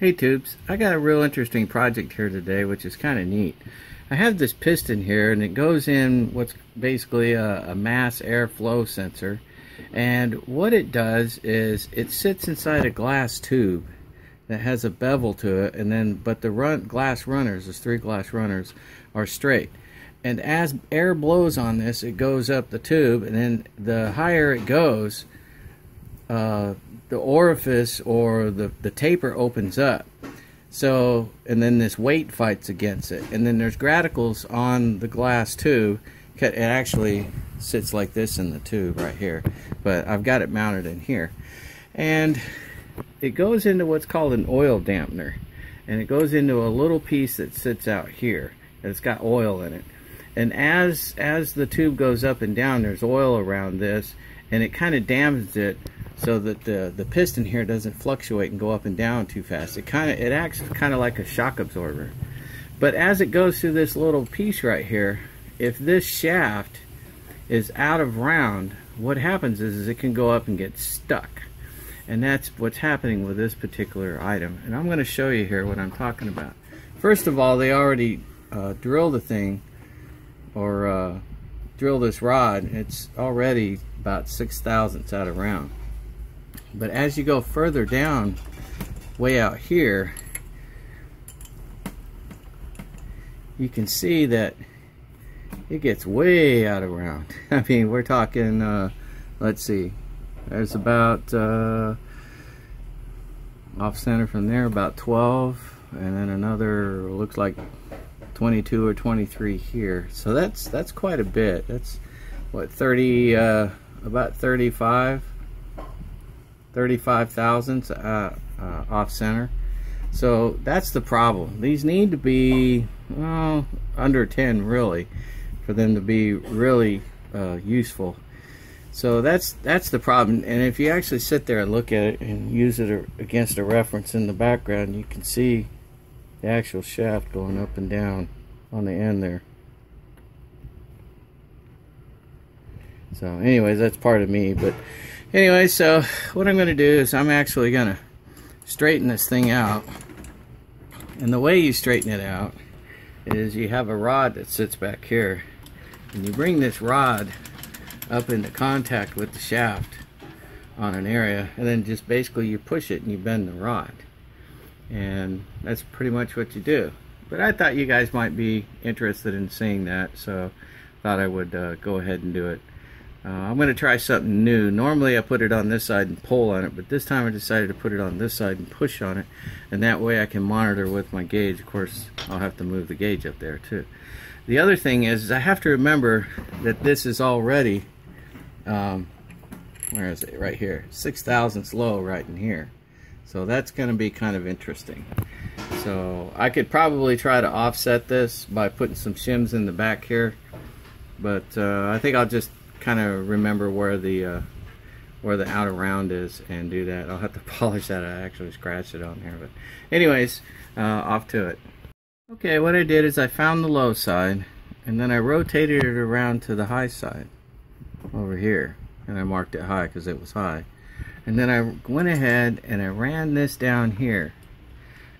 Hey Tubes, I got a real interesting project here today, which is kind of neat. I have this piston here and it goes in what's basically a mass airflow sensor, and what it does is it sits inside a glass tube that has a bevel to it, and then but the glass runners, there's three glass runners, are straight. And as air blows on this, it goes up the tube, and then the higher it goes, the orifice or the taper opens up, so and then this weight fights against it, and then there's graticles on the glass tube. It actually sits like this in the tube right here, but I've got it mounted in here, and it goes into what's called an oil dampener, and it goes into a little piece that sits out here and it's got oil in it. And as the tube goes up and down, there's oil around this, and it kind of dampens it so that the piston here doesn't fluctuate and go up and down too fast. It acts kind of like a shock absorber. But as it goes through this little piece right here, if this shaft is out of round, what happens is it can go up and get stuck. And that's what's happening with this particular item. And I'm going to show you here what I'm talking about. First of all, they already drilled the thing, or drill this rod. It's already about 6 thousandths out of round. But as you go further down, way out here, you can see that it gets way out of round. I mean, we're talking, let's see, there's about, off center from there, about 12, and then another, looks like 22 or 23 here. So that's quite a bit. That's, what, 35 thousandths off center. So that's the problem. These need to be under 10 really for them to be really useful. So that's the problem. And if you actually sit there and look at it and use it against a reference in the background, you can see the actual shaft going up and down on the end there. So anyways, that's part of me, but anyway, so what I'm going to do is I'm actually going to straighten this thing out. And the way you straighten it out is you have a rod that sits back here. And you bring this rod up into contact with the shaft on an area. And then just basically you push it and you bend the rod. And that's pretty much what you do. But I thought you guys might be interested in seeing that, so I thought I would go ahead and do it. I'm going to try something new. Normally I put it on this side and pull on it, but this time I decided to put it on this side and push on it, and that way I can monitor with my gauge. Of course, I'll have to move the gauge up there too. The other thing is I have to remember that this is already, where is it? Right here. 6 thousandths low right in here. So that's going to be kind of interesting. So I could probably try to offset this by putting some shims in the back here, but I think I'll just kind of remember where the outer round is and do that. I'll have to polish that. I actually scratched it on here, but anyways, off to it. Okay, what I did is I found the low side, and then I rotated it around to the high side over here, and I marked it high because it was high. And then I went ahead and I ran this down here,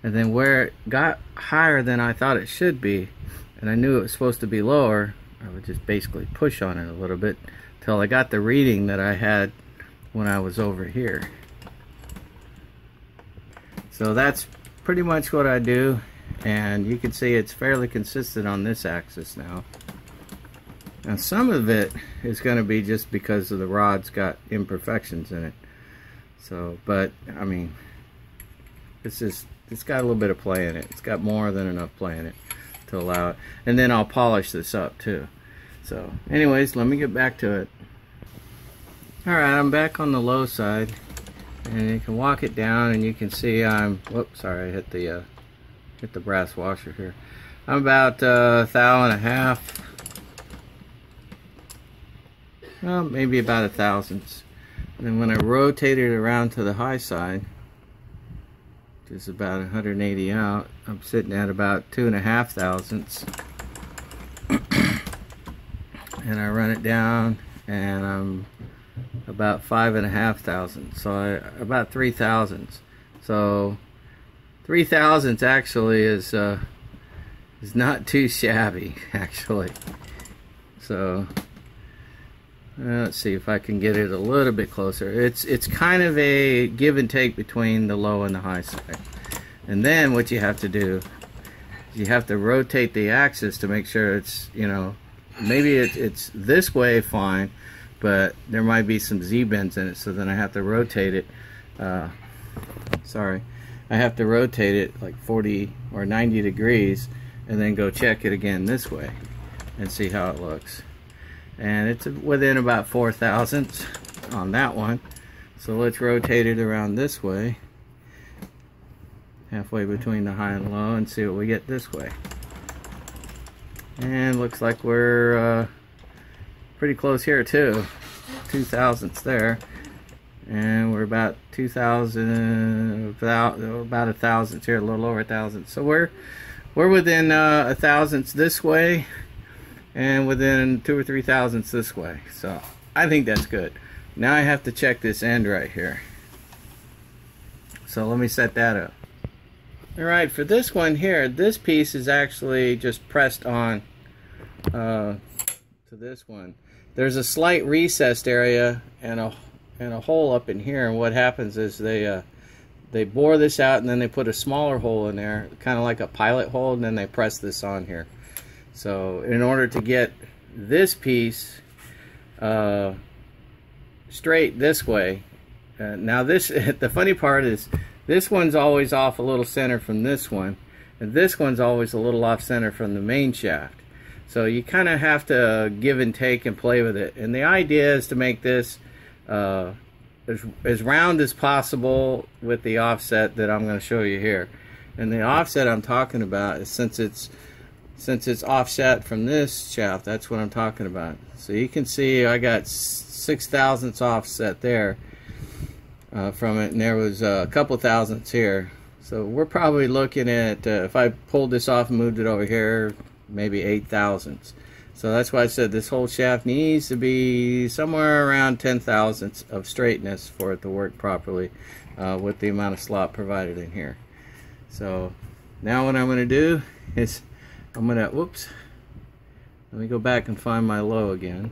and then where it got higher than I thought it should be, and I knew it was supposed to be lower, I would just basically push on it a little bit till I got the reading that I had when I was over here. So that's pretty much what I do, and you can see it's fairly consistent on this axis now. Now some of it is going to be just because of the rod's got imperfections in it. So, but I mean, it's got a little bit of play in it. It's got more than enough play in it to allow it, and then I'll polish this up too. So anyways, let me get back to it. Alright, I'm back on the low side, and you can walk it down, and you can see I'm, whoops, sorry, I hit the brass washer here. I'm about a thou and a half, well, maybe about a thousandth. And then when I rotate it around to the high side, just about 180 out, I'm sitting at about 2.5 thousandths. And I run it down, and I'm about 5.5 thousandths, so about 3 thousandths. So 3 thousandths actually is not too shabby actually. So let's see if I can get it a little bit closer. It's kind of a give and take between the low and the high side. And then what you have to do is you have to rotate the axis to make sure it's, you know, maybe it's this way fine, but there might be some Z-bends in it, so then I have to rotate it. I have to rotate it like 40 or 90 degrees and then go check it again this way and see how it looks. And it's within about 4 thousandths on that one. So let's rotate it around this way, halfway between the high and low, and see what we get this way. And looks like we're pretty close here too, 2 thousandths there, and we're about 2,000, about 1 thousandth here, a little over 1 thousandth. So we're within 1 thousandth this way, and within 2 or 3 thousandths this way. So I think that's good. Now I have to check this end right here. So let me set that up. All right, for this one here, this piece is actually just pressed on to this one. There's a slight recessed area and a hole up in here, and what happens is they bore this out and then they put a smaller hole in there, kind of like a pilot hole, and then they press this on here. So in order to get this piece straight this way, now this the funny part is this one's always off a little center from this one, and this one's always a little off center from the main shaft. So you kind of have to give and take and play with it. And the idea is to make this as round as possible with the offset that I'm going to show you here. And the offset I'm talking about is since it's offset from this shaft, that's what I'm talking about. So you can see I got 6 thousandths offset there from it, and there was a couple thousandths here. So we're probably looking at, if I pulled this off and moved it over here, maybe 8 thousandths. So that's why I said this whole shaft needs to be somewhere around 10 thousandths of straightness for it to work properly with the amount of slop provided in here. So now what I'm going to do is I'm going to, whoops, let me go back and find my low again.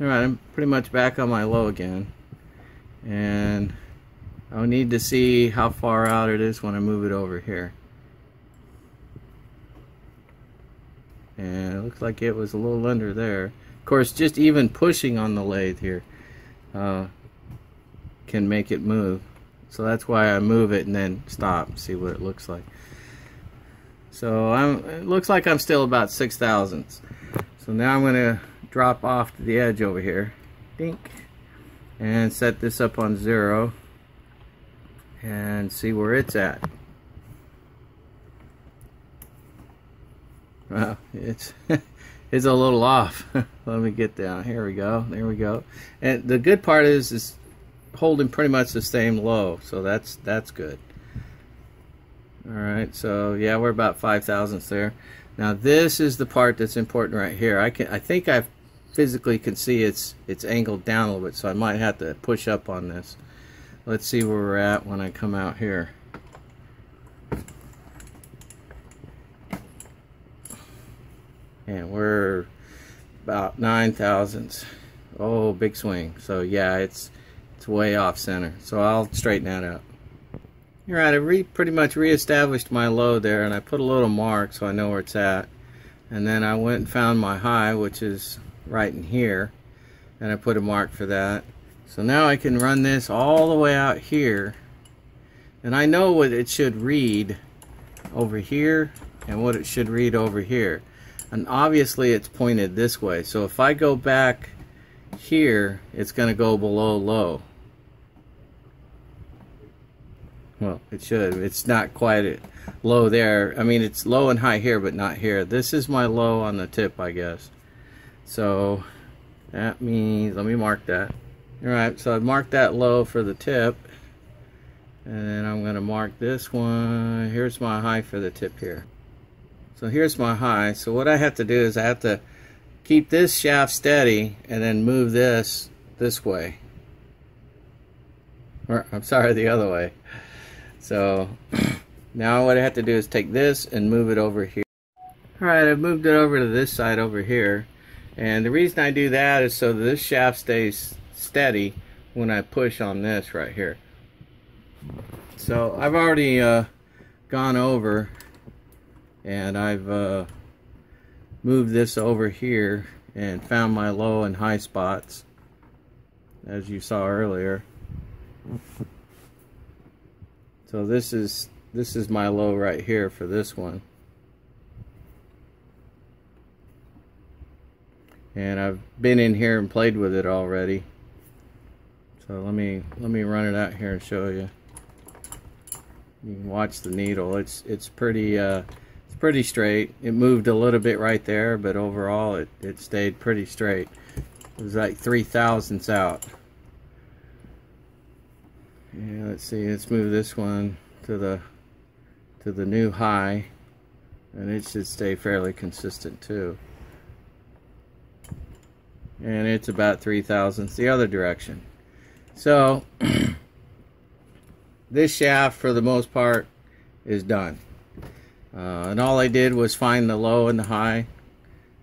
All right, I'm pretty much back on my low again, and I'll need to see how far out it is when I move it over here. And it looks like it was a little under there. Of course, just even pushing on the lathe here can make it move. So that's why I move it and then stop and see what it looks like. So it looks like I'm still about 6 thousandths. So now I'm going to drop off to the edge over here, dink, and set this up on 0 and see where it's at. Wow, it's a little off. Let me get down. Here we go. There we go. And the good part is it's holding pretty much the same low, so that's good. All right, so yeah, we're about 5 thousandths there. Now this is the part that's important right here. I think I physically can see it's angled down a little bit, so I might have to push up on this. Let's see where we're at when I come out here. And we're about 9 thousandths. Oh, big swing. So yeah, it's way off center. So I'll straighten that out. All right, I pretty much reestablished my low there, and I put a little mark so I know where it's at. And then I went and found my high, which is right in here, and I put a mark for that. So now I can run this all the way out here, and I know what it should read over here and what it should read over here. And obviously it's pointed this way, so if I go back here, it's going to go below low. Well, it should. It's not quite at low there. I mean, it's low and high here, but not here. This is my low on the tip, I guess. So that means, let me mark that. All right, so I've marked that low for the tip, and then I'm going to mark this one. Here's my high for the tip here. So here's my high. So what I have to do is I have to keep this shaft steady and then move this way. Or I'm sorry, the other way. So Now what I have to do is take this and move it over here. Alright, I've moved it over to this side over here, and the reason I do that is so that this shaft stays steady when I push on this right here. So I've already gone over and I've moved this over here and found my low and high spots, as you saw earlier. So this is my low right here for this one, and I've been in here and played with it already. So let me run it out here and show you. You can watch the needle. It's pretty straight. It moved a little bit right there, but overall it stayed pretty straight. It was like 3 thousandths out. Yeah, let's see, let's move this one to the new high, and it should stay fairly consistent too. And it's about 3 thousandths the other direction. So this shaft for the most part is done, and all I did was find the low and the high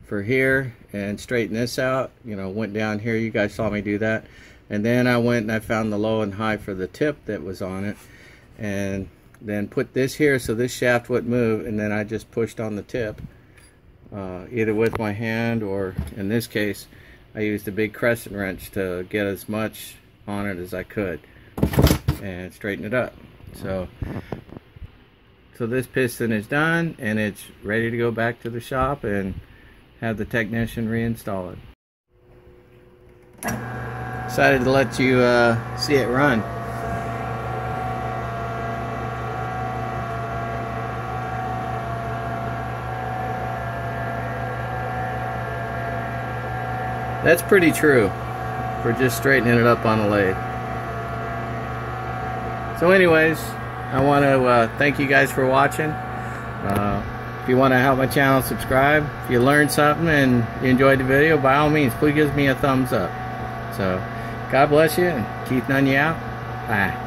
for here and straighten this out. You know, went down here, you guys saw me do that, and then I went and I found the low and high for the tip that was on it, and then put this here so this shaft wouldn't move, and then I just pushed on the tip, either with my hand, or in this case I used a big crescent wrench to get as much on it as I could and straighten it up. So this piston is done, and it's ready to go back to the shop and have the technician reinstall it. Decided to let you see it run. That's pretty true for just straightening it up on a lathe. So anyways, I want to thank you guys for watching. If you want to help my channel, subscribe. If you learned something and you enjoyed the video, by all means, please give me a thumbs up. So, God bless you, and Keith Noneya out. Bye.